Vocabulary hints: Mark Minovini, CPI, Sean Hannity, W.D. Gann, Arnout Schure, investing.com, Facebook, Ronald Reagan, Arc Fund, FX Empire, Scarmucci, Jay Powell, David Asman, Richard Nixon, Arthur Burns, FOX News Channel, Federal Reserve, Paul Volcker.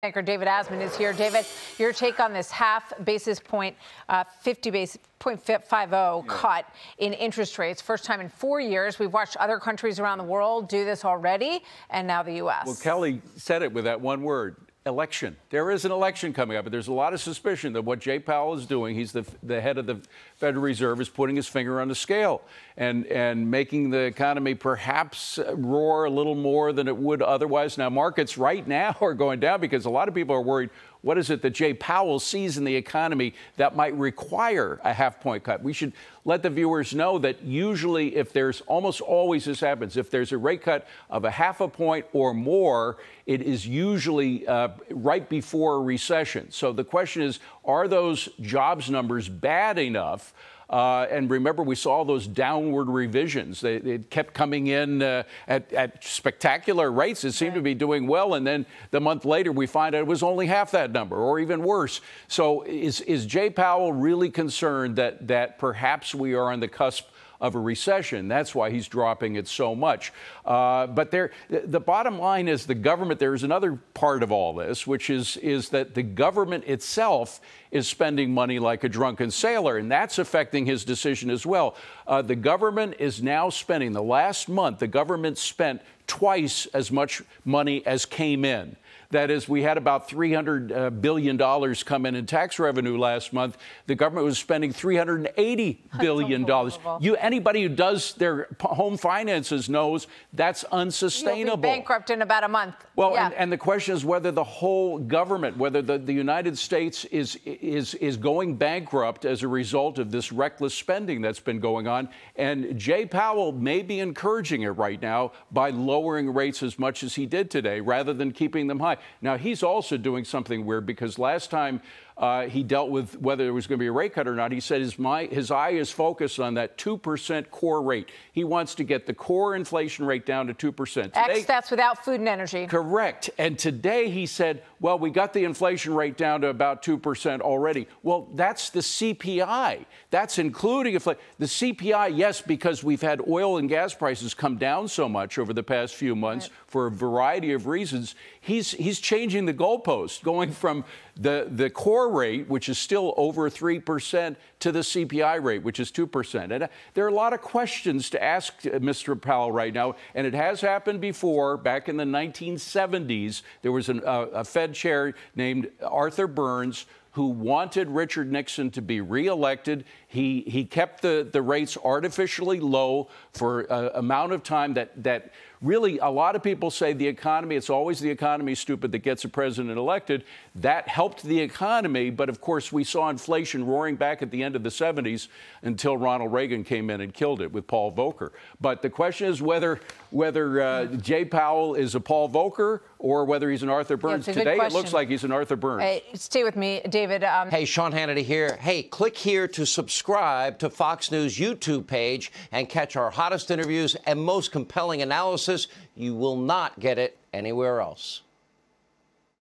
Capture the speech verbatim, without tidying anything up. Banker David Asman is here. David, your take on this half basis point, uh, fifty basis point five zero yeah. cut in interest rates, first time in four years. We've watched other countries around the world do this already, and now the U S Well, Kelly said it with that one word: election. There is an election coming up, but there's a lot of suspicion that what Jay Powell is doing, he's the the head of the Federal Reserve, is putting his finger on the scale and and making the economy perhaps roar a little more than it would otherwise. Now, markets right now are going down because a lot of people are worried, what is it that Jay Powell sees in the economy that might require a half point cut? We should let the viewers know that usually, if there's almost always this happens, if there's a rate cut of a half a point or more, it is usually uh, right before a recession. So the question is, are those jobs numbers bad enough? Uh, and remember, we saw those downward revisions. They, they kept coming in uh, at, at spectacular rates. It seemed right. to be doing well. And then the month later, we find out it was only half that number or even worse. So is, is Jay Powell really concerned that, that perhaps we are on the cusp of a recession? That's why he's dropping it so much. Uh, but there, the bottom line is the government, there's another part of all this, which is, is that the government itself is spending money like a drunken sailor, and that's affecting his decision as well. Uh, the government is now spending, the last month, the government spent twice as much money as came in. That is, we had about three hundred billion dollars come in in tax revenue last month. The government was spending three hundred eighty billion dollars. You, anybody who does their home finances knows that's unsustainable. You'll be bankrupt in about a month. Well, yeah. and, and the question is whether the whole government, whether the, the United States is, is, is going bankrupt as a result of this reckless spending that's been going on. And Jay Powell may be encouraging it right now by lowering rates as much as he did today, rather than keeping them high. Now, he's also doing something weird, because last time uh, he dealt with whether there was going to be a rate cut or not, he said his, my, his eye is focused on that two percent core rate. He wants to get the core inflation rate down to two percent. X, that's without food and energy. Correct. And today he said, well, we got the inflation rate down to about two percent already. Well, that's the C P I. That's including inflation. The C P I, yes, because we've had oil and gas prices come down so much over the past few months right. for a variety of reasons. He's, he's changing the goalpost, going from the, the core rate, which is still over three percent, to the C P I rate, which is two percent. And there are a lot of questions to ask Mister Powell right now, and it has happened before. Back in the nineteen seventies, there was an, uh, a Fed chair named Arthur Burns who wanted Richard Nixon to be reelected. He, he kept the, the rates artificially low for an amount of time that, that really a lot of people say the economy, it's always the economy, stupid, that gets a president elected. That helped the economy, but of course we saw inflation roaring back at the end of the seventies until Ronald Reagan came in and killed it with Paul Volcker. But the question is whether, whether uh, Jay Powell is a Paul Volcker or whether he's an Arthur Burns. Yeah, today it looks like he's an Arthur Burns. Hey, stay with me, David. Um... Hey, Sean Hannity here. Hey, click here to subscribe to Fox News YouTube page and catch our hottest interviews and most compelling analysis. You will not get it anywhere else.